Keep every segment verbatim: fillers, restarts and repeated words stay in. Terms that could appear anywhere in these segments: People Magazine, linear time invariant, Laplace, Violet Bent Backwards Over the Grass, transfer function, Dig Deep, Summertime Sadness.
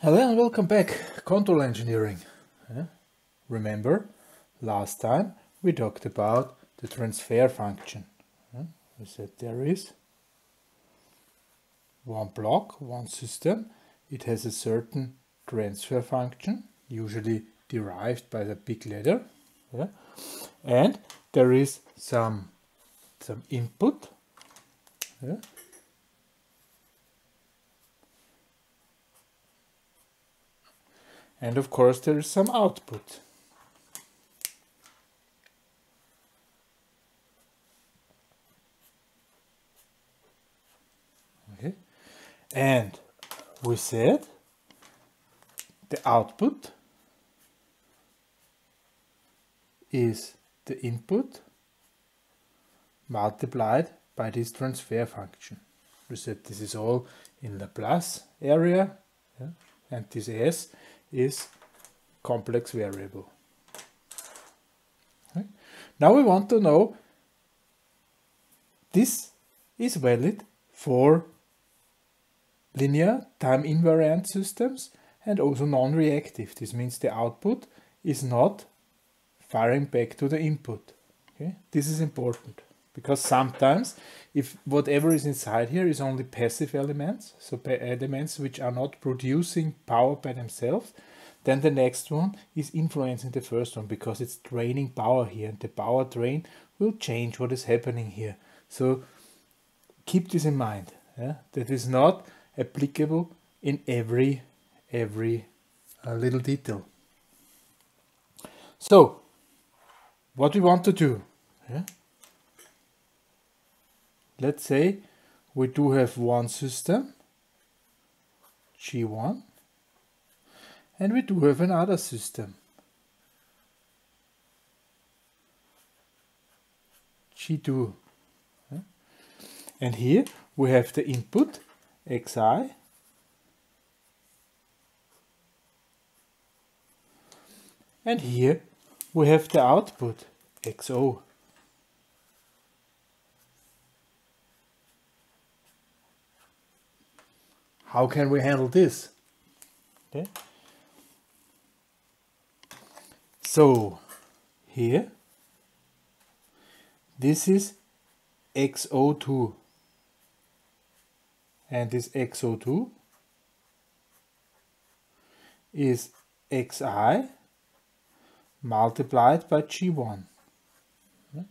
Hello and welcome back, control engineering. Yeah. Remember, last time we talked about the transfer function. Yeah. We said there is one block, one system. It has a certain transfer function, usually derived by the big letter. Yeah. And there is some, some input. Yeah. And of course there is some output. Okay. And we said the output is the input multiplied by this transfer function. We said this is all in Laplace area, yeah, and this S is complex variable. Okay. Now we want to know this is valid for linear time invariant systems and also non-reactive. This means the output is not firing back to the input. Okay. This is important because sometimes if whatever is inside here is only passive elements, so elements which are not producing power by themselves, then the next one is influencing the first one because it's draining power here, and the power drain will change what is happening here. So keep this in mind. Yeah? That is not applicable in every, every uh, little detail. So what we want to do, yeah? Let's say we do have one system, G one, and we do have another system, G two. Okay. And here we have the input, Xi, and here we have the output, Xo. How can we handle this? Okay. So here, this is X O two, and this X O two is Xi multiplied by G one. Okay.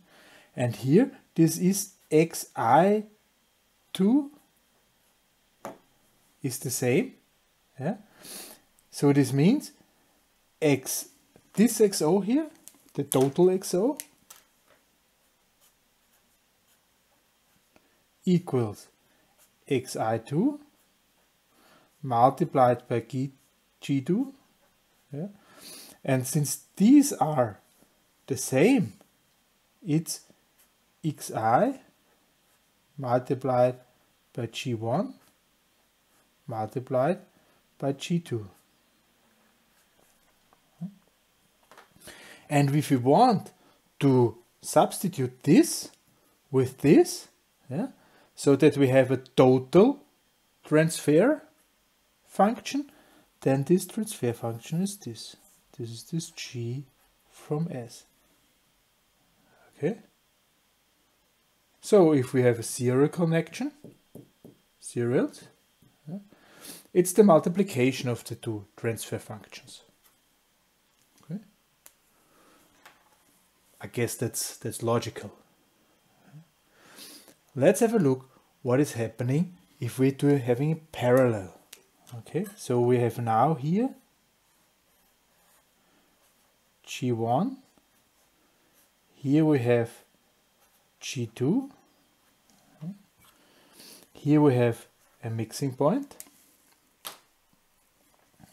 And here, this is X I two. Is the same, yeah? So this means x this X O here, the total X O, equals X I two multiplied by G two, yeah? And since these are the same, it's Xi multiplied by G one multiplied by G two. And if we want to substitute this with this, yeah, so that we have a total transfer function, then this transfer function is this. This is this G from S. Okay. So if we have a serial connection, serials, yeah, it's the multiplication of the two transfer functions. Okay. I guess that's that's logical. Okay. Let's have a look what is happening if we do having a parallel. Okay, so we have now here G one. Here we have G two. Okay. Here we have a mixing point.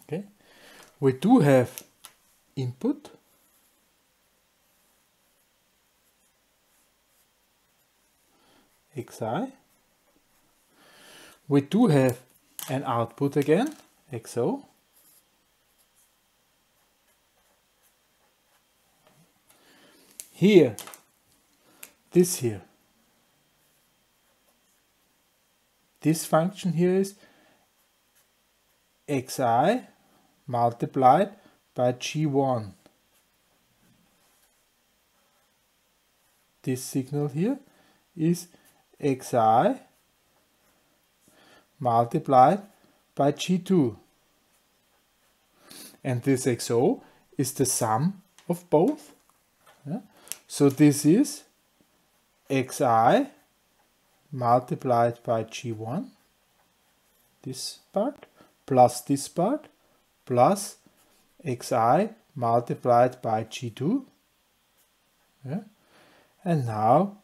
Okay, we do have input, Xi. We do have an output again, Xo. Here, this here. This function here is xi multiplied by g one. This signal here is xi multiplied by g two. And this xo is the sum of both. Yeah? So this is xi multiplied by g one, this part, plus this part, plus xi multiplied by g two. Yeah? And now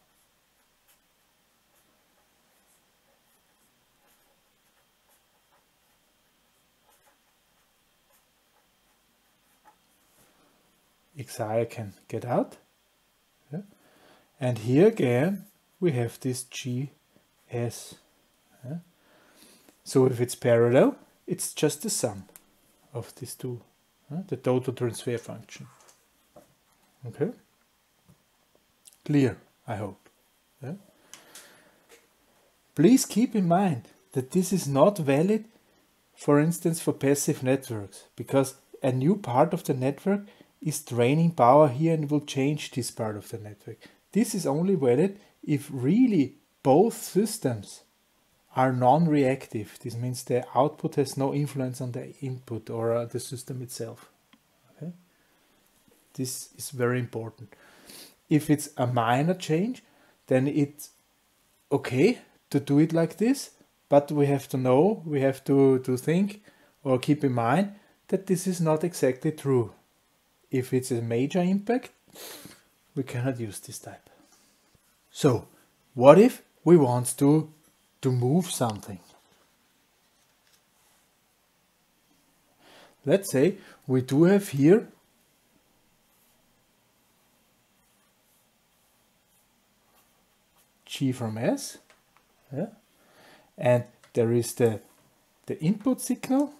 xi I can get out. Yeah? And here again we have this G S. Yeah? So if it's parallel, it's just the sum of these two, yeah? The total transfer function. Okay? Clear, I hope. Yeah? Please keep in mind that this is not valid, for instance, for passive networks, because a new part of the network is draining power here and will change this part of the network. This is only valid if really both systems are non-reactive. This means the output has no influence on the input or uh, the system itself. Okay? This is very important. If it's a minor change, then it's okay to do it like this, but we have to know, we have to, to think or keep in mind that this is not exactly true. If it's a major impact, we cannot use this type. So, what if we want to, to move something? Let's say we do have here G from S, yeah? And there is the, the input signal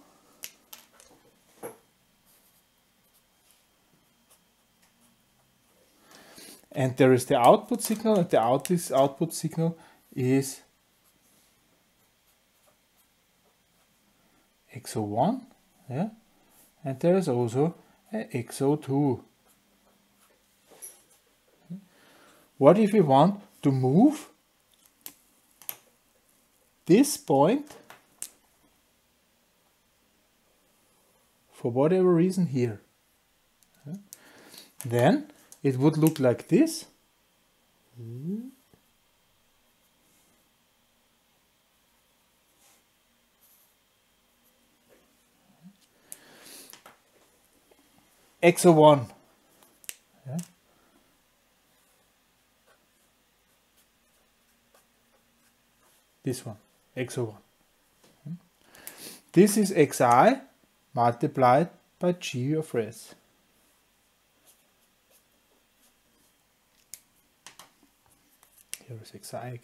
and there is the output signal, and the out this output signal is X O one, yeah? And there is also an X O two. What if we want to move this point for whatever reason here? Okay. Then it would look like this. X O one. Yeah. This one, X O one. This is Xi multiplied by G of S. Here is Xi again.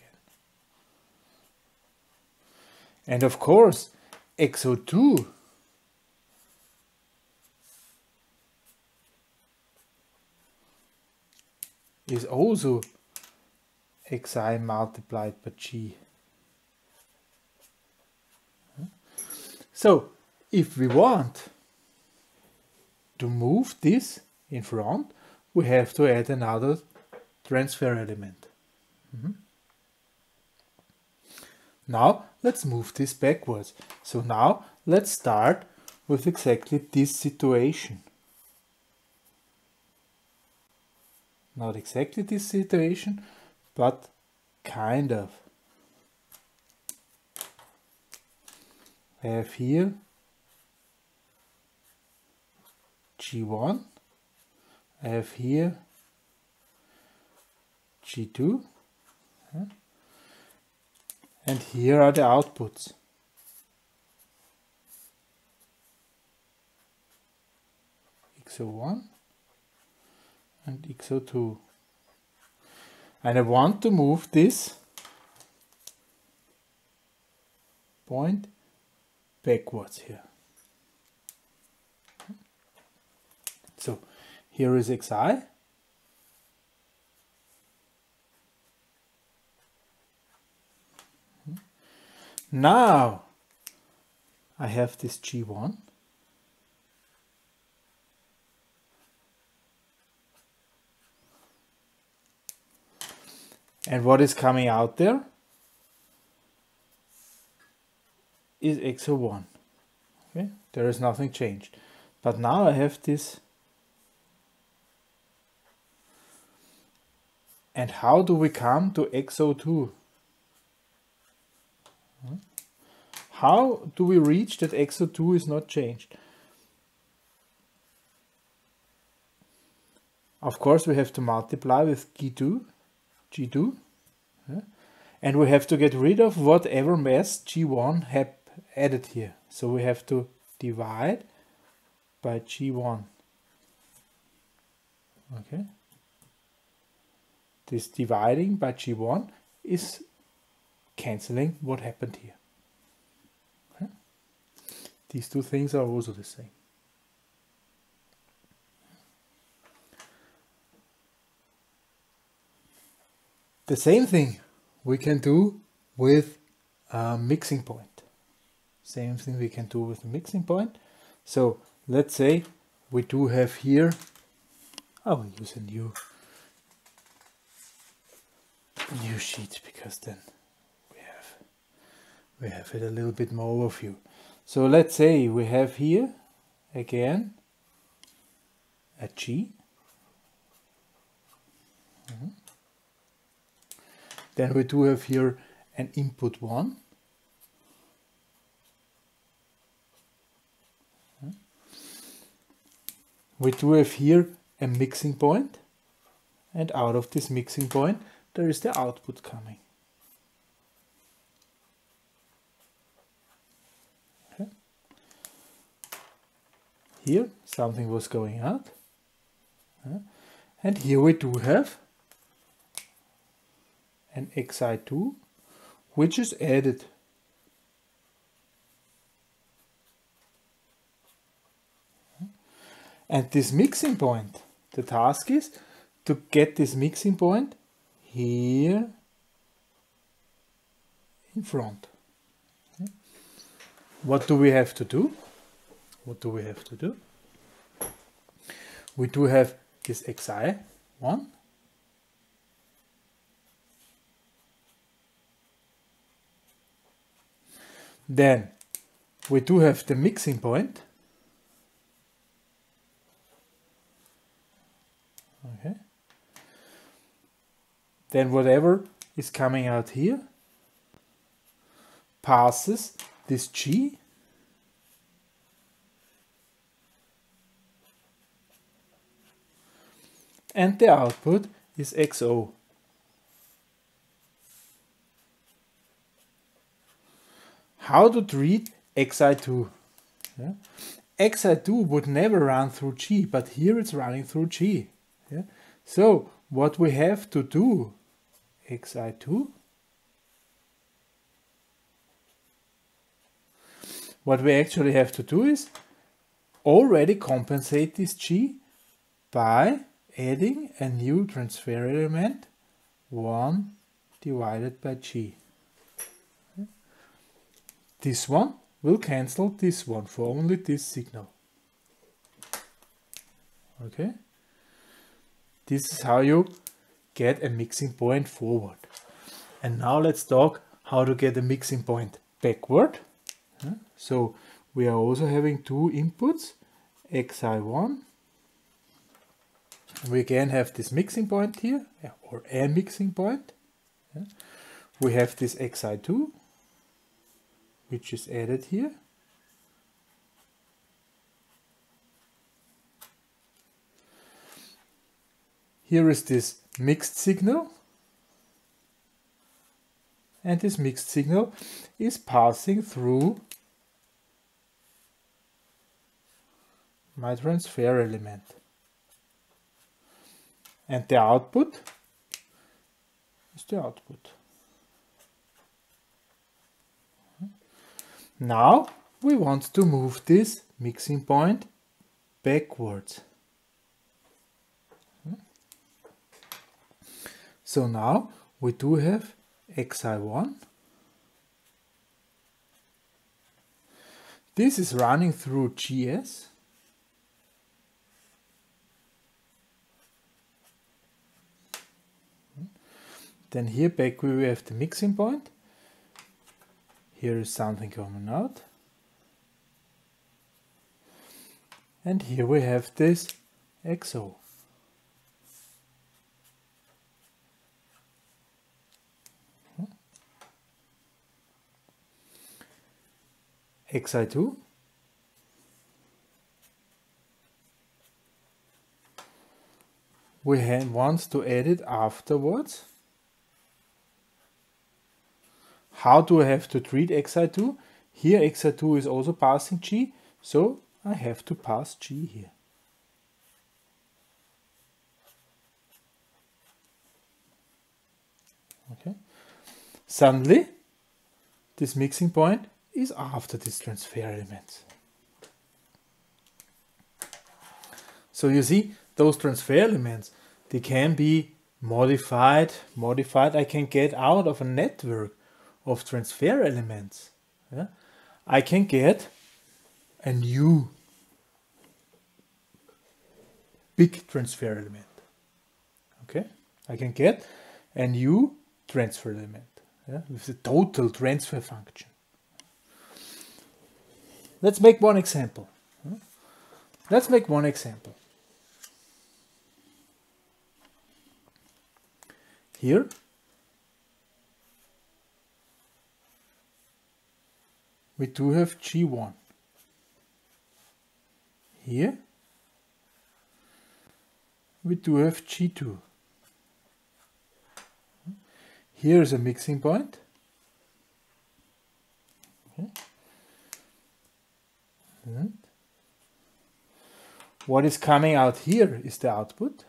And of course, X O two is also Xi multiplied by G. So, if we want to move this in front, we have to add another transfer element. Mm-hmm. Now, let's move this backwards. So now, let's start with exactly this situation. Not exactly this situation, but kind of. I have here G one, I have here G two, and here are the outputs. X O one and X O two. And I want to move this point backwards here. So here is Xi. Now I have this G one. And what is coming out there is x zero one. Okay, there is nothing changed. But now I have this. And how do we come to x zero two? How do we reach that x zero two is not changed? Of course, we have to multiply with G two. G two, yeah. And we have to get rid of whatever mass G one had added here. So we have to divide by G one. Okay. This dividing by G one is cancelling what happened here. Okay. These two things are also the same. The same thing we can do with a mixing point. Same thing we can do with a mixing point. So let's say we do have here, I will use a new, new sheet because then we have, we have it a little bit more overview. So let's say we have here again a G. Mm-hmm. Then we do have here an input one. We do have here a mixing point, and out of this mixing point there is the output coming. Okay. Here something was going out, and here we do have and x i two, which is added. And this mixing point, the task is to get this mixing point here in front. What do we have to do? What do we have to do? We do have this x i one. Then we do have the mixing point. Okay. Then whatever is coming out here passes this G and the output is X zero. How to treat x i two. Yeah. x i two would never run through G, but here it's running through G. Yeah. So what we have to do, x i two, what we actually have to do is already compensate this G by adding a new transfer element, one divided by G. This one will cancel this one for only this signal. Okay? This is how you get a mixing point forward. And now let's talk how to get a mixing point backward. So we are also having two inputs, x i one. We again have this mixing point here, or a mixing point. We have this x i two. Which is added here. Here is this mixed signal, and this mixed signal is passing through my transfer element. And the output is the output. Now we want to move this mixing point backwards. So now we do have x i one. This is running through G S. Then here back we have the mixing point. Here is something coming out. And here we have this X O. X I two. We want to add it afterwards. How do I have to treat X I two? Here X I two is also passing G, so I have to pass G here. Okay. Suddenly, this mixing point is after this transfer element. So you see, those transfer elements, they can be modified, modified. I can get out of a network of transfer elements. Yeah? I can get a new big transfer element. Okay, I can get a new transfer element, yeah, with the total transfer function. Let's make one example. Let's make one example. Here we do have G one. Here we do have G two. Here is a mixing point. Okay. And what is coming out here is the output.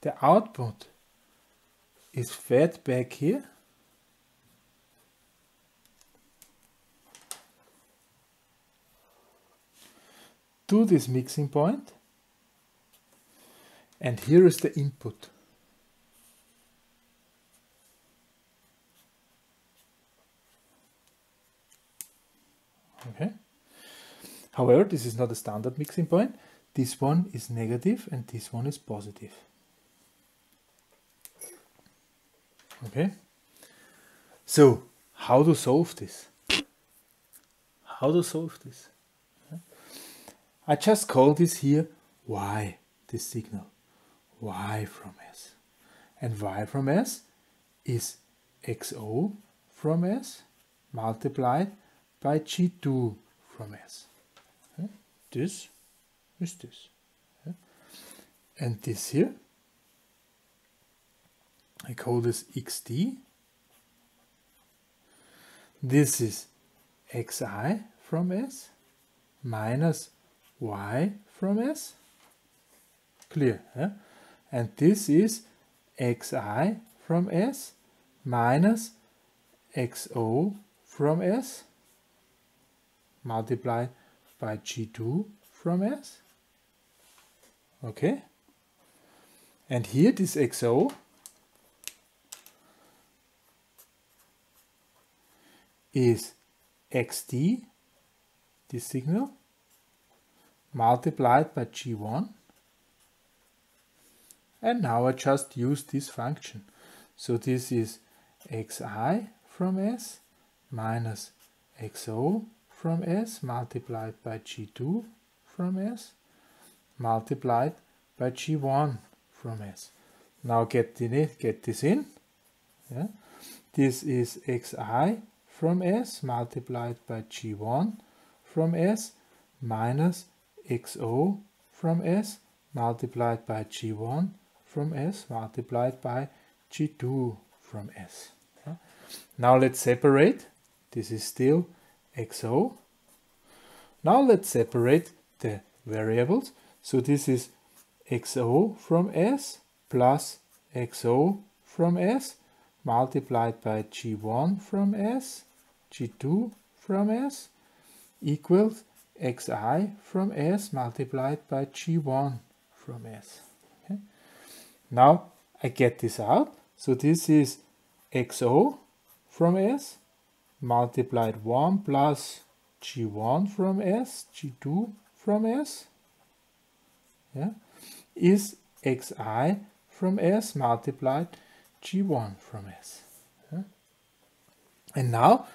The output is fed back here. To this mixing point. And here is the input. Okay. However, this is not a standard mixing point. This one is negative and this one is positive. Okay. So, how to solve this? How to solve this? Okay. I just call this here Y, this signal. Y from S. And Y from S is X O from S multiplied by G two from S. Okay. This is this. Okay. And this here, I call this X D. This is X I from S minus Y from S. Clear. Yeah? And this is Xi from S minus X O from S multiplied by G two from S. Okay. And here this X O is X D, this signal, multiplied by G one. And now I just use this function. So this is Xi from S minus X O from S multiplied by G two from S multiplied by G one from S. Now get, the, get this in. Yeah. This is Xi from S multiplied by G one from S minus X O from S multiplied by G one from S multiplied by G two from S. Yeah. Now let's separate. This is still X O. Now let's separate the variables. So this is X O from S plus X O from S multiplied by G one from S, G two from S equals Xi from S multiplied by G one from S. Okay. Now I get this out. So this is X O from S, multiplied one plus G one from S, G two from S, yeah, is Xi from S multiplied G one from S. Yeah. And now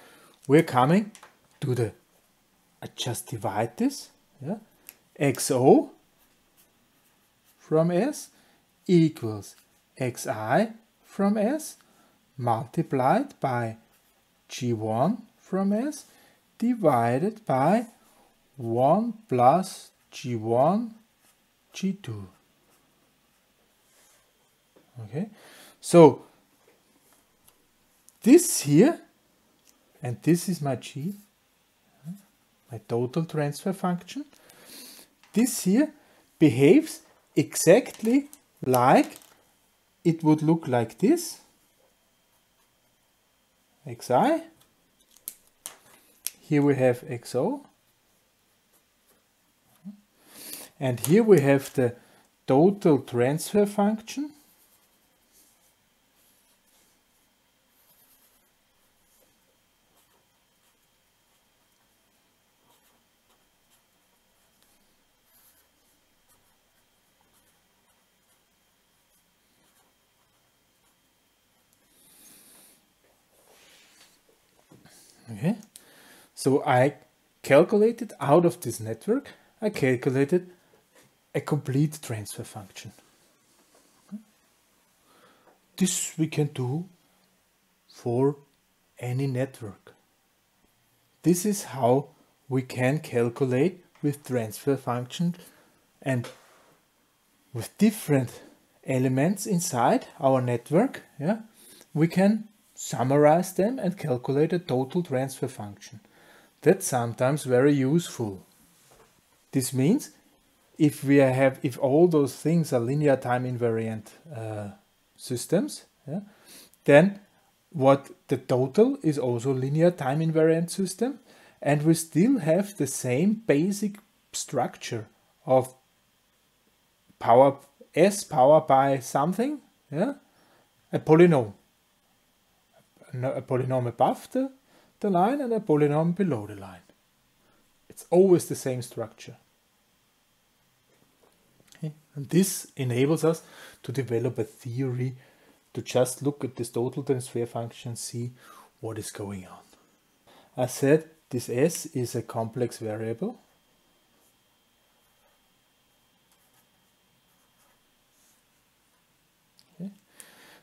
we're coming to the, I just divide this, yeah, X O from S equals Xi from S multiplied by G one from S divided by one plus G one, G two. Okay, so this here, and this is my G, my total transfer function, this here behaves exactly like it would look like this, Xi, here we have X O, and here we have the total transfer function, okay. So I calculated out of this network, I calculated a complete transfer function. Okay. This we can do for any network. This is how we can calculate with transfer functions and with different elements inside our network. Yeah, we can summarize them and calculate a total transfer function. That's sometimes very useful. This means if we have, if all those things are linear time invariant uh, systems, yeah, then what the total is also linear time invariant system, and we still have the same basic structure of power S power by something, yeah, a polynomial. A polynomial above the, the line and a polynomial below the line. It's always the same structure. Okay. And this enables us to develop a theory to just look at this total transfer function and see what is going on. I said this S is a complex variable. Okay.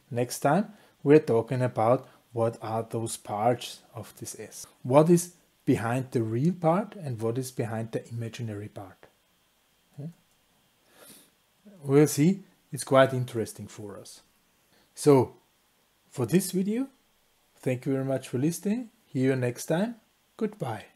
Next time we're talking about what are those parts of this S? What is behind the real part and what is behind the imaginary part? Okay. We'll see, it's quite interesting for us. So, for this video, thank you very much for listening. See you next time. Goodbye.